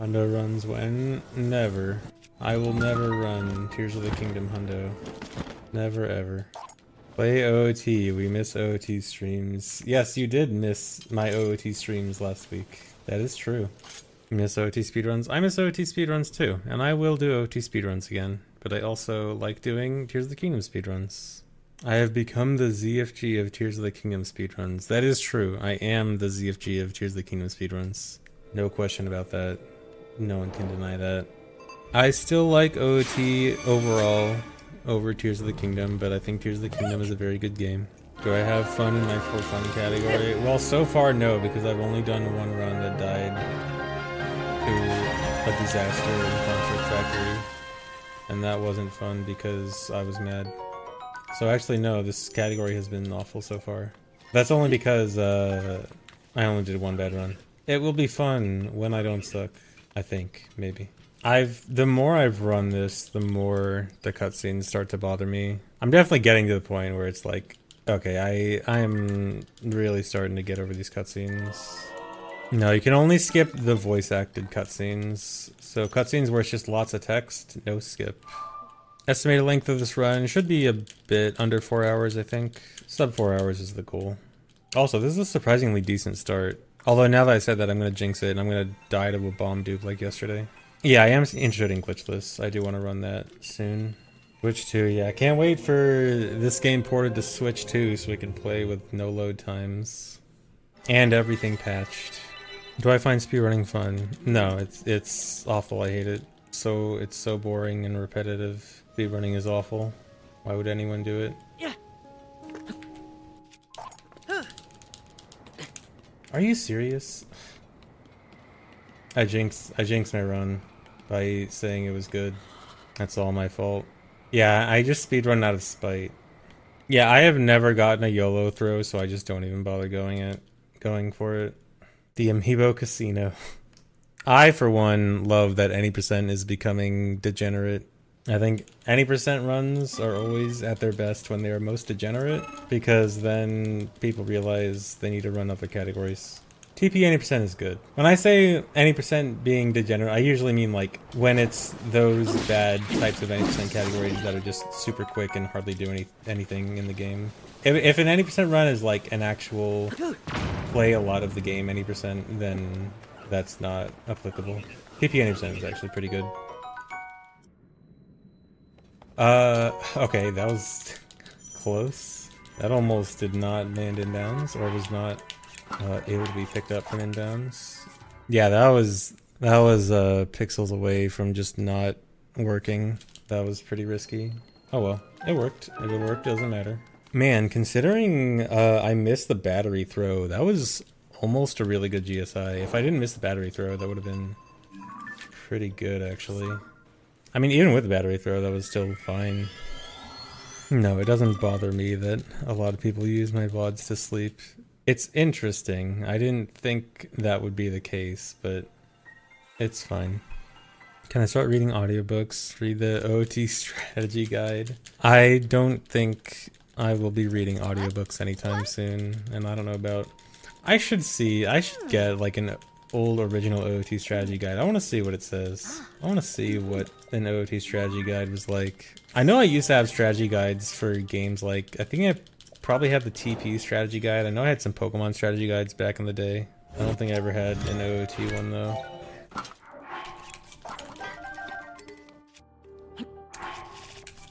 Hundo runs when? Never. I will never run Tears of the Kingdom Hundo. Never ever. Play OOT. We miss OOT streams. Yes, you did miss my OOT streams last week. That is true. You miss OOT speedruns. I miss OOT speedruns too, and I will do OOT speedruns again. But I also like doing Tears of the Kingdom speedruns. I have become the ZFG of Tears of the Kingdom speedruns. That is true. I am the ZFG of Tears of the Kingdom speedruns. No question about that. No one can deny that. I still like OOT overall over Tears of the Kingdom, but I think Tears of the Kingdom is a very good game. Do I have fun in my for fun category? Well, so far no, because I've only done one run that died to a disaster in Construct Factory. And that wasn't fun because I was mad. So actually no, this category has been awful so far. That's only because I only did one bad run. It will be fun when I don't suck, I think, maybe. The more I've run this, the more the cutscenes start to bother me. I'm definitely getting to the point where it's like, okay, I'm really starting to get over these cutscenes. No, you can only skip the voice-acted cutscenes. So cutscenes where it's just lots of text, no skip. Estimated length of this run should be a bit under 4 hours, I think. Sub 4 hours is the goal. Also, this is a surprisingly decent start. Although now that I said that, I'm gonna jinx it and I'm gonna die to a bomb dupe like yesterday. Yeah, I am interested in Glitchless. I do want to run that soon. Switch 2, yeah. I can't wait for this game ported to Switch 2 so we can play with no load times. And everything patched. Do I find speedrunning fun? No, it's awful. I hate it. So it's so boring and repetitive. Speedrunning is awful. Why would anyone do it? Yeah. Are you serious? I jinxed my run by saying it was good. That's all my fault. Yeah, I just speedrun out of spite. Yeah, I have never gotten a YOLO throw, so I just don't even bother going for it. The Amiibo Casino. I, for one, love that Any% is becoming degenerate. I think Any% runs are always at their best when they are most degenerate, because then people realize they need to run other categories. TP Any% is good. When I say Any% being degenerate, I usually mean like when it's those bad types of Any% categories that are just super quick and hardly do anything in the game. If an Any% run is like an actual play a lot of the game Any%, then that's not applicable. TP Any% is actually pretty good. Okay, that was close. That almost did not land in bounds, or was not able to be picked up from in bounds. Yeah, that was pixels away from just not working. That was pretty risky. Oh well, it worked. If it worked, doesn't matter. Man, considering I missed the battery throw, that was almost a really good GSI. If I didn't miss the battery throw, that would have been pretty good, actually. I mean, even with the battery throw, that was still fine. No, it doesn't bother me that a lot of people use my VODs to sleep. It's interesting. I didn't think that would be the case, but it's fine. Can I start reading audiobooks? Read the OOT strategy guide? I don't think I will be reading audiobooks anytime soon, and I don't know about... I should get like an old original OOT strategy guide. I want to see what it says. I want to see what an OOT strategy guide was like. I know I used to have strategy guides for games like, I think I probably have the TP strategy guide. I know I had some Pokemon strategy guides back in the day. I don't think I ever had an OOT one though.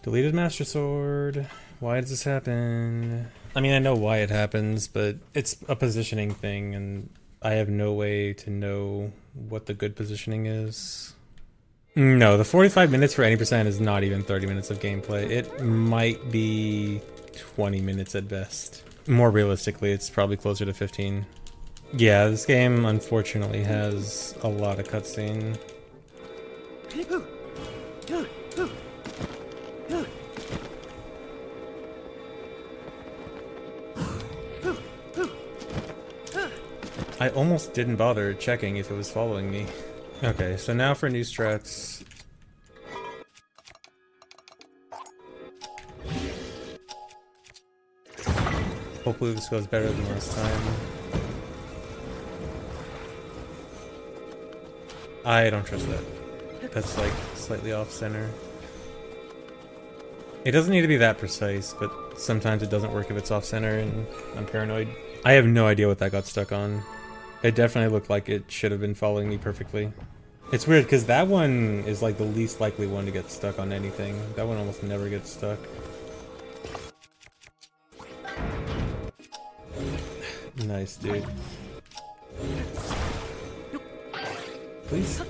Deleted Master Sword. Why does this happen? I mean, I know why it happens, but it's a positioning thing and I have no way to know what the good positioning is. No, the 45 minutes for Any% is not even 30 minutes of gameplay. It might be 20 minutes at best. More realistically, it's probably closer to 15. Yeah, this game unfortunately has a lot of cutscene. I almost didn't bother checking if it was following me. Okay, so now for new strats. Hopefully this goes better than last time. I don't trust that. That's like slightly off center. It doesn't need to be that precise, but sometimes it doesn't work if it's off center and I'm paranoid. I have no idea what that got stuck on. It definitely looked like it should have been following me perfectly. It's weird because that one is like the least likely one to get stuck on anything. That one almost never gets stuck. Nice, dude. Please.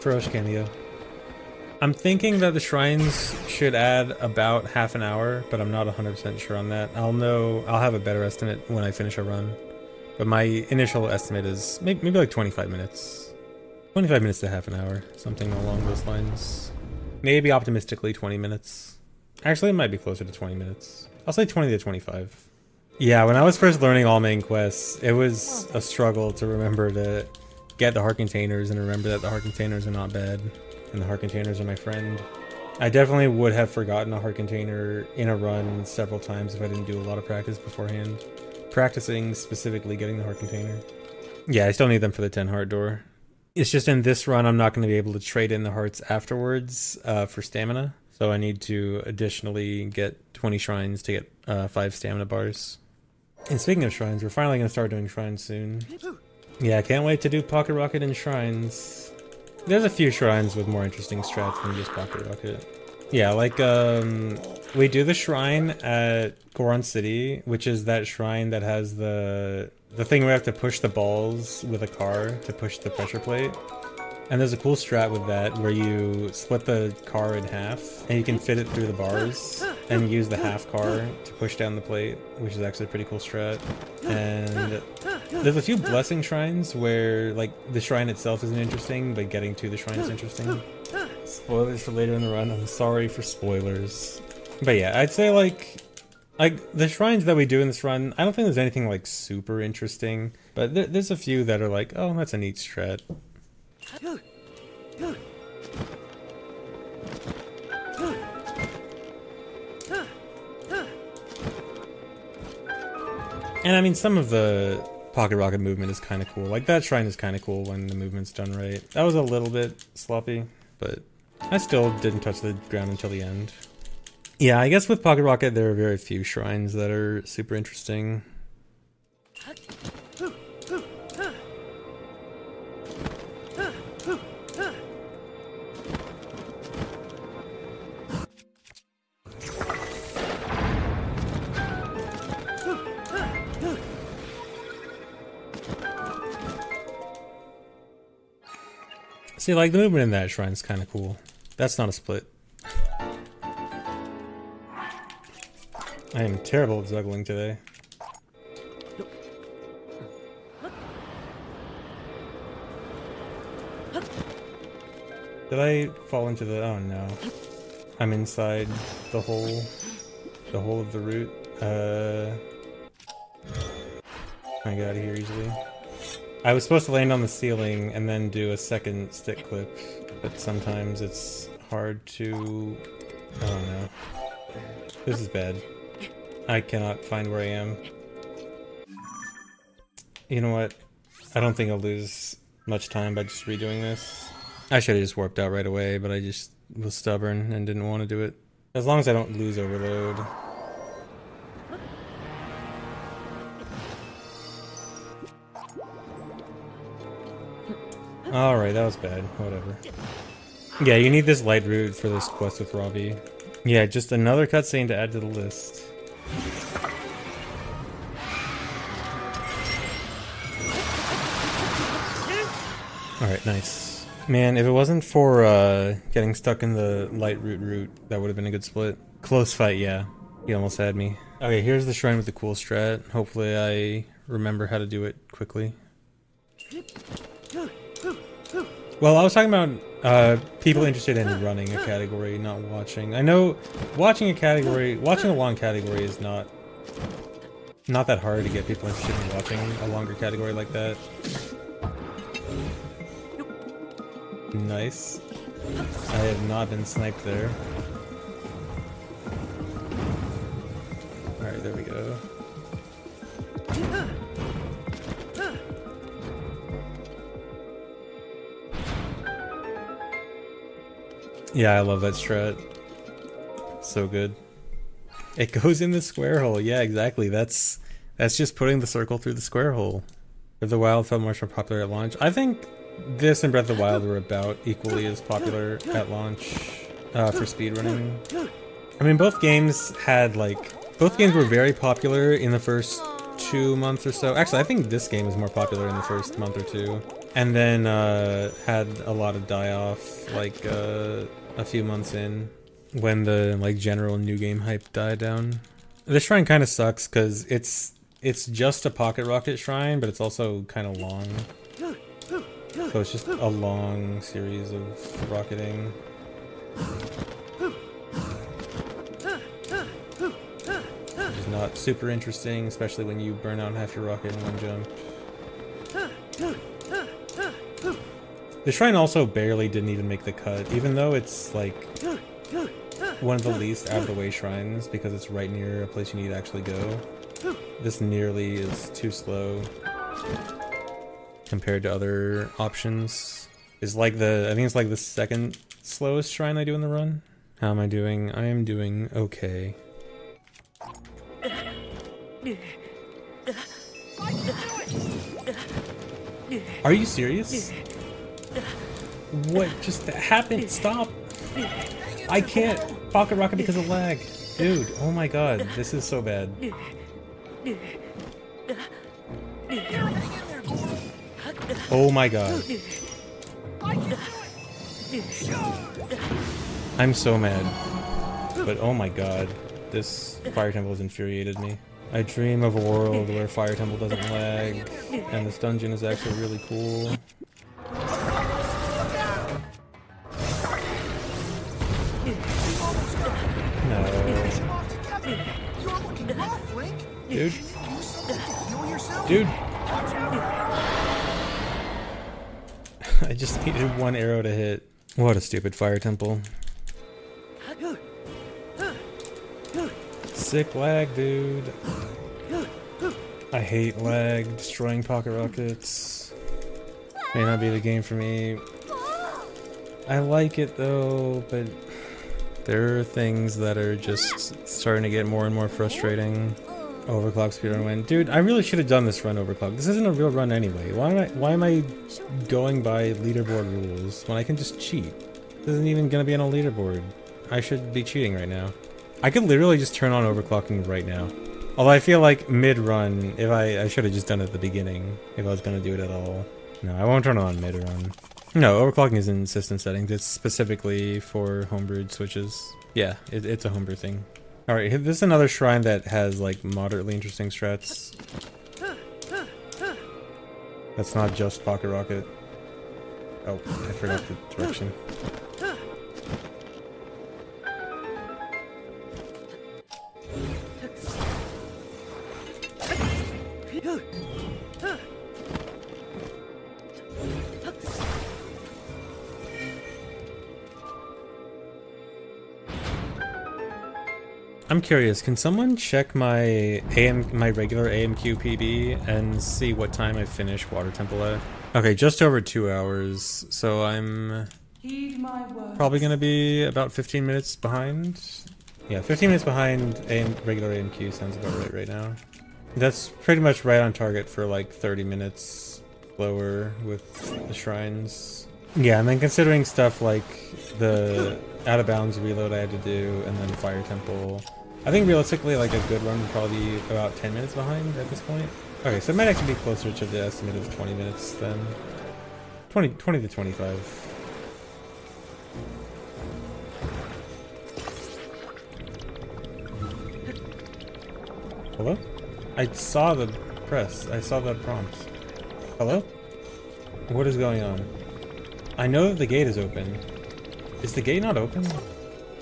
Feroz cameo. I'm thinking that the shrines should add about half an hour, but I'm not 100% sure on that. I'll have a better estimate when I finish a run. But my initial estimate is maybe like 25 minutes. 25 minutes to half an hour, something along those lines. Maybe optimistically 20 minutes. Actually, it might be closer to 20 minutes. I'll say 20 to 25. Yeah, when I was first learning all main quests, it was a struggle to remember to get the heart containers and remember that the heart containers are not bad. And the heart containers are my friend. I definitely would have forgotten a heart container in a run several times if I didn't do a lot of practice beforehand. Practicing specifically getting the heart container. Yeah, I still need them for the 10 heart door. It's just in this run I'm not going to be able to trade in the hearts afterwards for stamina. So I need to additionally get 20 shrines to get 5 stamina bars. And speaking of shrines, we're finally going to start doing shrines soon. Yeah, I can't wait to do Pocket Rocket and shrines. There's a few shrines with more interesting strats than just Pocket Rocket. Yeah, like, we do the shrine at Goron City, which is that shrine that has the thing where we have to push the balls with a car to push the pressure plate. And there's a cool strat with that where you split the car in half, and you can fit it through the bars, and use the half car to push down the plate, which is actually a pretty cool strat. And there's a few blessing shrines where, like, the shrine itself isn't interesting, but getting to the shrine is interesting. Spoilers for later in the run, I'm sorry for spoilers. But yeah, I'd say like the shrines that we do in this run, I don't think there's anything like super interesting, but there's a few that are like, oh, that's a neat strat. And I mean, some of the Pocket Rocket movement is kind of cool. Like that shrine is kind of cool when the movement's done right. That was a little bit sloppy, but I still didn't touch the ground until the end. Yeah, I guess with Pocket Rocket there are very few shrines that are super interesting. See, like, the movement in that shrine's kind of cool. That's not a split. I am terrible at Zuggling today. Did I fall into the... oh no. I'm inside the hole. The hole of the root. I get out of here easily. I was supposed to land on the ceiling and then do a second stick clip, but sometimes it's hard to... I don't know. This is bad. I cannot find where I am. You know what? I don't think I'll lose much time by just redoing this. I should have just warped out right away, but I just was stubborn and didn't want to do it. As long as I don't lose overload. Alright, that was bad. Whatever. Yeah, you need this light root for this quest with Robbie. Yeah, just another cutscene to add to the list. Alright, nice. Man, if it wasn't for getting stuck in the light root, that would have been a good split. Close fight, yeah. He almost had me. Okay, here's the shrine with the cool strat. Hopefully I remember how to do it quickly. Well, I was talking about people interested in running a category, not watching. I know watching a long category is not that hard to get people interested in watching a longer category like that. Nice. I have not been sniped there. Alright, there we go. Yeah, I love that strat. So good. It goes in the square hole. Yeah, exactly. That's just putting the circle through the square hole. Breath of the Wild felt much more popular at launch. I think this and Breath of the Wild were about equally as popular at launch for speedrunning. I mean, both games had like... Both games were very popular in the first 2 months or so. Actually, I think this game was more popular in the first month or two. And then had a lot of die-off like a few months in, when the like general new game hype died down. This shrine kind of sucks because it's just a Pocket Rocket shrine, but it's also kind of long. So it's just a long series of rocketing. Which is not super interesting, especially when you burn out half your rocket in one jump. The shrine also barely didn't even make the cut, even though it's like one of the least out of the way shrines because it's right near a place you need to actually go. This nearly is too slow compared to other options. It's like the, I think it's like the second slowest shrine I do in the run. How am I doing? I am doing okay. Are you serious? What just happened? Stop! I can't Pocket Rocket because of lag. Dude, oh my god, this is so bad. Oh my god. I'm so mad. But oh my god, this Fire Temple has infuriated me. I dream of a world where Fire Temple doesn't lag, and this dungeon is actually really cool. Dude. Dude. I just needed one arrow to hit. What a stupid Fire Temple. Sick lag, dude. I hate lag, destroying Pocket Rockets. May not be the game for me. I like it though, but there are things that are just starting to get more and more frustrating. Overclock speedrun win. Dude, I really should have done this run overclock. This isn't a real run anyway. Why am I going by leaderboard rules when I can just cheat? This isn't even gonna be on a leaderboard. I should be cheating right now. I could literally just turn on overclocking right now. Although I feel like mid-run, if I should have just done it at the beginning, if I was gonna do it at all. No, I won't turn on mid-run. No, overclocking is in system settings. It's specifically for homebrewed switches. Yeah, it's a homebrew thing. All right, this is another shrine that has like moderately interesting strats. That's not just Pocket Rocket. Oh, I forgot the direction. I'm curious, can someone check my regular AMQ PB and see what time I finish Water Temple at? Okay, just over 2 hours, so I'm probably gonna be about 15 minutes behind. Yeah, 15 minutes behind regular AMQ sounds about right now. That's pretty much right on target for like 30 minutes lower with the shrines. Yeah, and then considering stuff like the out of bounds reload I had to do, and then Fire Temple. I think realistically, like a good run would probably be about 10 minutes behind at this point. Okay, so it might actually be closer to the estimate of 20 minutes then. 20 to 25. Hello? I saw the press. I saw the prompts. Hello? What is going on? I know that the gate is open. Is the gate not open?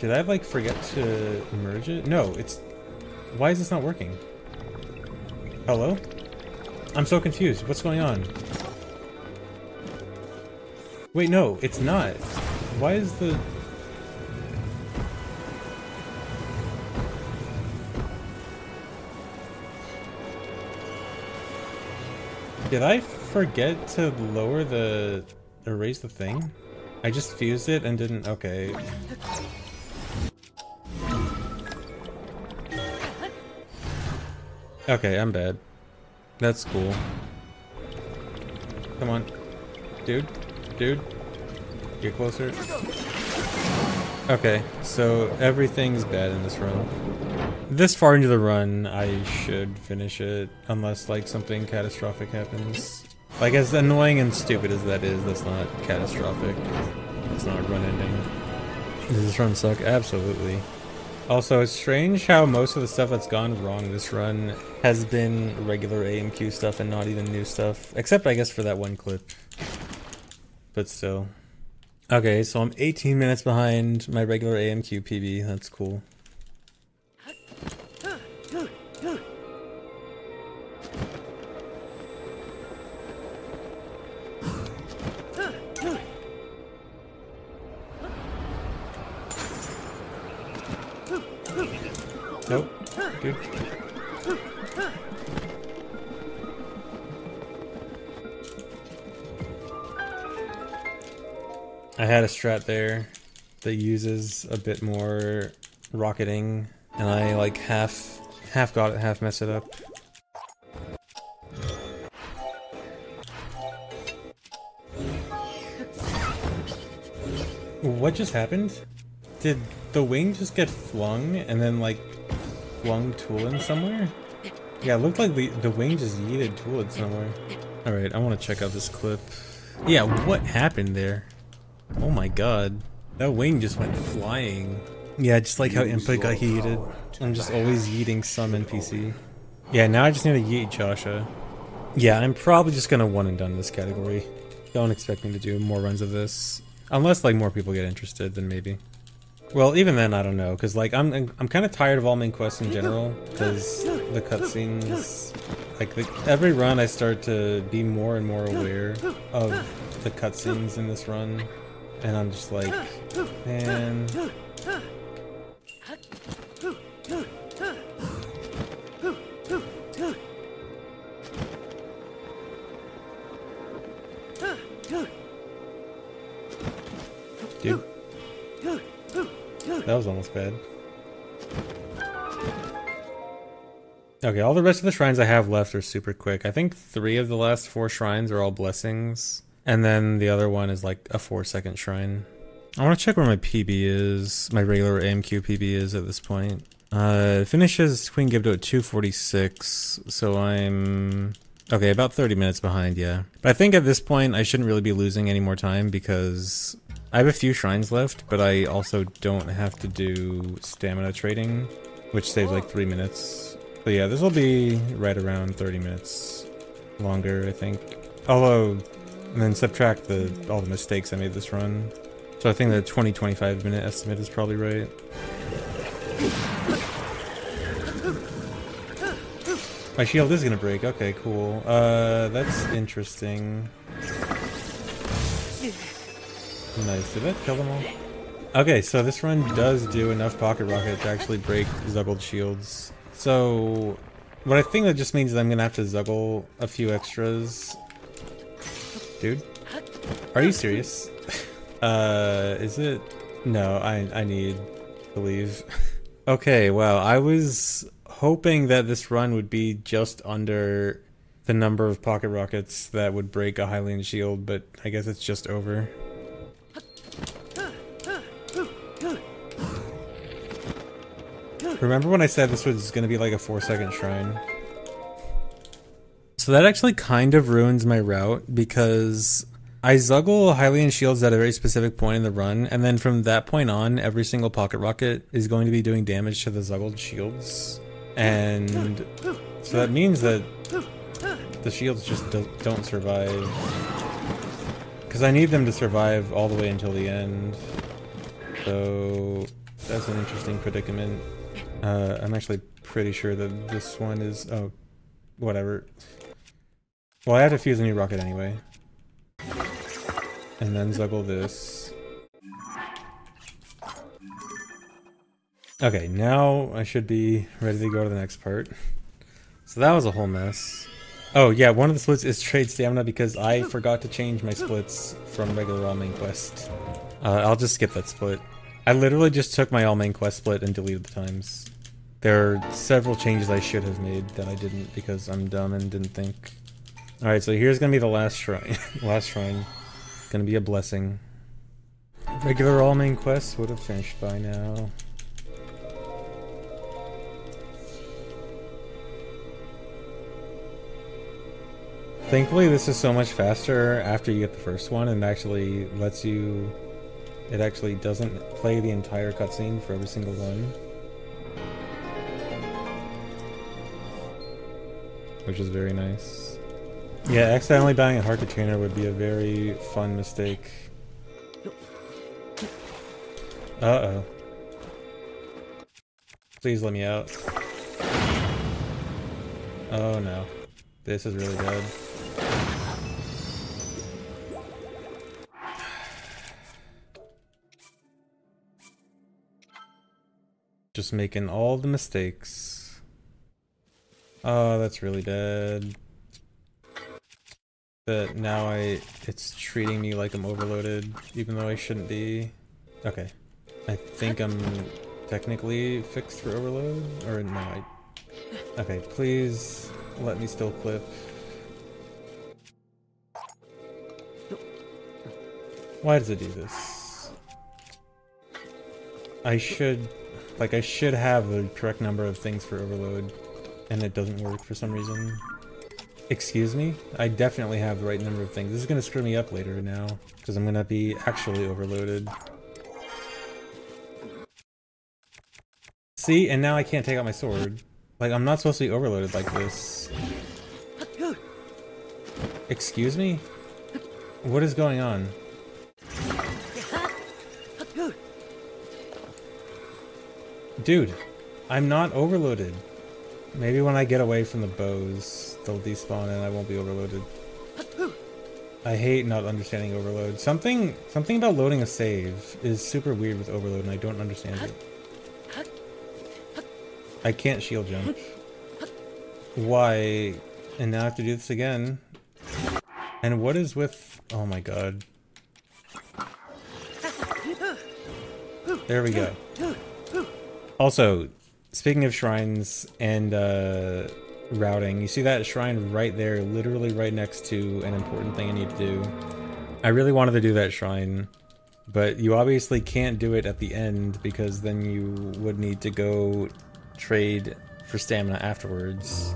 Did I like forget to merge it? No, it's... Why is this not working? Hello? I'm so confused. What's going on? Wait, no, it's not. Why is the... Did I forget to lower the... erase the thing? I just fused it and didn't... okay. Okay, I'm bad. That's cool. Come on. Dude. Dude. Get closer. Okay, so everything's bad in this run. This far into the run, I should finish it. Unless, like, something catastrophic happens. Like, as annoying and stupid as that is, that's not catastrophic. That's not a run ending. Does this run suck? Absolutely. Also, it's strange how most of the stuff that's gone wrong this run has been regular AMQ stuff and not even new stuff. Except, I guess, for that one clip. But still. Okay, so I'm 18 minutes behind my regular AMQ PB. That's cool. Nope. Dude. I had a strat there that uses a bit more rocketing, and I like half got it, half messed it up. What just happened? Did the wing just get flung and then like flung Tulin somewhere? Yeah, it looked like the wing just yeeted Tulin somewhere. Alright, I want to check out this clip. Yeah, what happened there? Oh my god. That wing just went flying. Yeah, just like how input got yeeted. I'm just always yeeting some NPC. Yeah, now I just need to yeet Joshua. Yeah, I'm probably just gonna one and done this category. Don't expect me to do more runs of this. Unless like more people get interested, then maybe. Well, even then I don't know, cause like I'm kind of tired of all main quests in general, cause the cutscenes, like every run I start to be more and more aware of the cutscenes in this run, and I'm just like, man. Dude. That was almost bad. Okay, all the rest of the shrines I have left are super quick. I think 3 of the last 4 shrines are all blessings. And then the other one is like a 4-second shrine. I want to check where my PB is, my regular AMQ PB is at this point. It finishes Queen Gibdo at 246, so I'm... okay, about 30 minutes behind, yeah. But I think at this point I shouldn't really be losing any more time because... I have a few shrines left, but I also don't have to do stamina trading, which saves like 3 minutes. But yeah, this will be right around 30 minutes longer, I think. Although, and then subtract all the mistakes I made this run. So I think the 20-25 minute estimate is probably right. My shield is gonna break, okay, cool. That's interesting. Nice, did that kill them all? Okay, so this run does do enough Pocket Rocket to actually break Zuggled shields. So, what I think that just means is I'm gonna have to Zuggle a few extras. Dude, are you serious? Is it? No, I need to leave. Okay, wow, I was hoping that this run would be just under the number of Pocket Rockets that would break a Hylian shield, but I guess it's just over. Remember when I said this was going to be like a 4-second shrine? So that actually kind of ruins my route because I Zuggle Hylian shields at a very specific point in the run, and then from that point on, every single Pocket Rocket is going to be doing damage to the Zuggled shields. And so that means that the shields just don't survive. Because I need them to survive all the way until the end. So that's an interesting predicament. I'm actually pretty sure that this one is... oh, whatever. Well, I have to fuse a new rocket anyway. And then Zuggle this. Okay, now I should be ready to go to the next part. So that was a whole mess. Oh yeah, one of the splits is trade stamina because I forgot to change my splits from regular all main quest. I'll just skip that split. I literally just took my all main quest split and deleted the times. There are several changes I should have made that I didn't because I'm dumb and didn't think. Alright, so here's gonna be the last shrine. Last shrine. It's gonna be a blessing. Regular all main quests would have finished by now. Thankfully, this is so much faster after you get the first one, and actually lets you... It actually doesn't play the entire cutscene for every single one. Which is very nice. Yeah, accidentally dying at Heart Container would be a very fun mistake. Uh-oh. Please let me out. Oh no. This is really bad. Just making all the mistakes. Oh, that's really bad. That now it's treating me like I'm overloaded, even though I shouldn't be. Okay. I think I'm technically fixed for overload, or no, okay, please let me still clip. Why does it do this? I should have the correct number of things for overload, and it doesn't work for some reason. Excuse me? I definitely have the right number of things. This is gonna screw me up later now, because I'm gonna be actually overloaded. See, and now I can't take out my sword. Like, I'm not supposed to be overloaded like this. Excuse me? What is going on? Dude, I'm not overloaded. Maybe when I get away from the bows, they'll despawn and I won't be overloaded. I hate not understanding overload. Something about loading a save is super weird with overload and I don't understand it. I can't shield jump. Why? And now I have to do this again. And what is with... Oh my god. There we go. Also, speaking of shrines and routing, you see that shrine right there, literally right next to an important thing I need to do. I really wanted to do that shrine, but you obviously can't do it at the end because then you would need to go trade for stamina afterwards,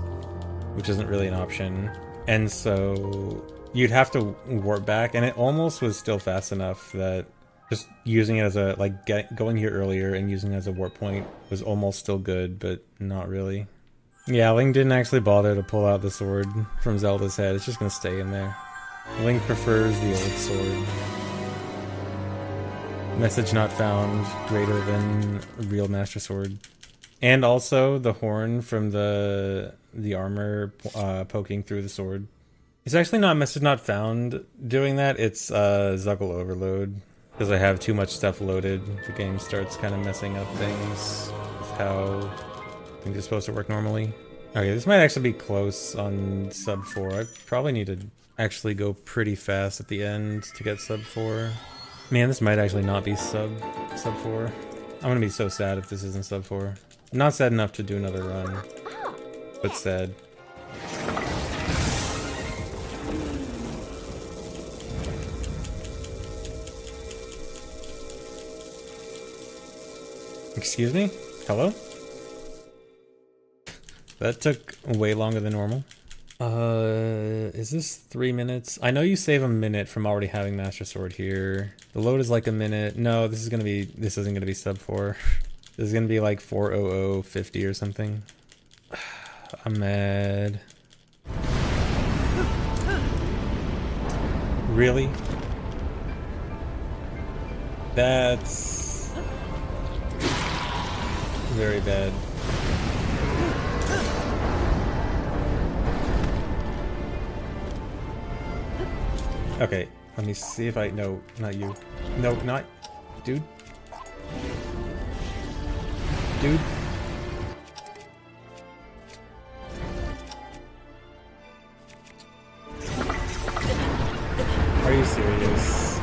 which isn't really an option. And so you'd have to warp back, and it almost was still fast enough that just using it as a, like, going here earlier and using it as a warp point was almost still good, but not really. Yeah, Link didn't actually bother to pull out the sword from Zelda's head. It's just gonna stay in there. Link prefers the old sword. Message not found, greater than real Master Sword. And also the horn from the armor poking through the sword. It's actually not message not found doing that, it's Zuggle overload. Because I have too much stuff loaded, the game starts kind of messing up things with how things are supposed to work normally. Okay, this might actually be close on sub 4. I probably need to actually go pretty fast at the end to get sub 4. Man, this might actually not be sub 4. I'm gonna be so sad if this isn't sub 4. I'm not sad enough to do another run, but sad. Excuse me? Hello? That took way longer than normal. Is this 3 minutes? I know you save a minute from already having Master Sword here. The load is like a minute. No, this isn't gonna be sub 4. This is gonna be like 4:00:50 or something. I'm mad. Really? That's... very bad. Okay, let me see if I... No, not you. No, not... Dude. dude. Are you serious?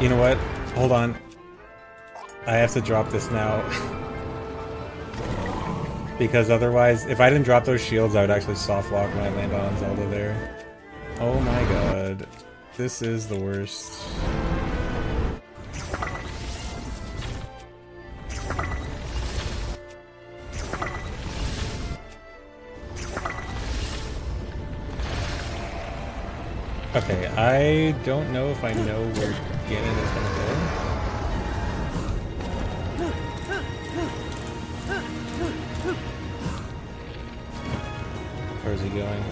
You know what? Hold on. I have to drop this now. Because otherwise, if I didn't drop those shields, I would actually softlock when I land on Zelda there. Oh my god. This is the worst. Okay, I don't know if I know where Ganon is going to go. Where's he going?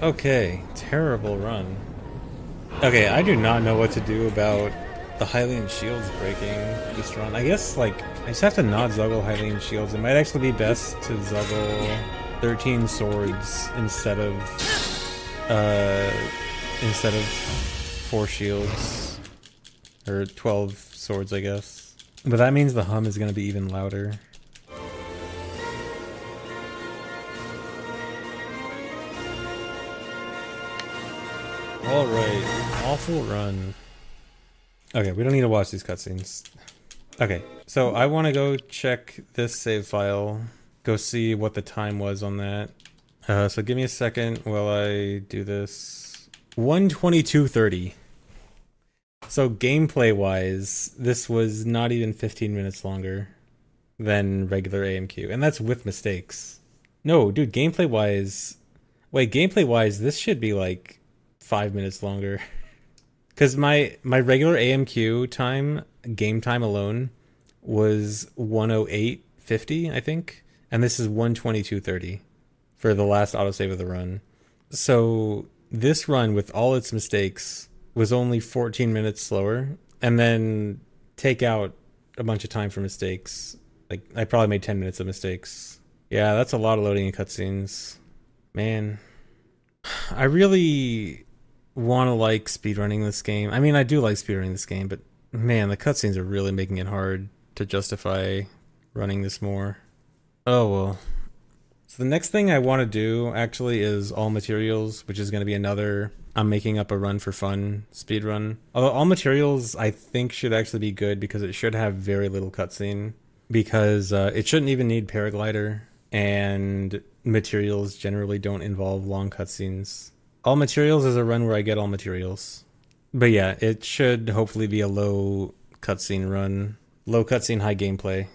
Okay, terrible run. Okay, I do not know what to do about the Hylian shields breaking this run. I guess, like, I just have to not Zuggle Hylian shields. It might actually be best to Zuggle 13 swords instead of 4 shields. Or 12 swords, I guess. But that means the hum is gonna be even louder. Alright, awful run. Okay, we don't need to watch these cutscenes. Okay, so I want to go check this save file. Go see what the time was on that. So give me a second while I do this. 1:22:30. So gameplay-wise, this was not even 15 minutes longer than regular AMQ. And that's with mistakes. No, dude, gameplay-wise... Wait, gameplay-wise, this should be like... 5 minutes longer, because my regular AMQ time, game time alone, was 1:08:50, I think, and this is 1:22:30 for the last autosave of the run. So this run, with all its mistakes, was only 14 minutes slower, and then take out a bunch of time for mistakes. Like, I probably made 10 minutes of mistakes. Yeah, that's a lot of loading and cutscenes, man. I really want to like speedrunning this game. I mean, I do like speedrunning this game, but man, the cutscenes are really making it hard to justify running this more. Oh well. So the next thing I want to do actually is All Materials, which is going to be another I'm making up a run for fun speedrun. Although All Materials I think should actually be good because it should have very little cutscene, because it shouldn't even need paraglider, and materials generally don't involve long cutscenes. All Materials is a run where I get all materials. But yeah, it should hopefully be a low cutscene run. Low cutscene, high gameplay.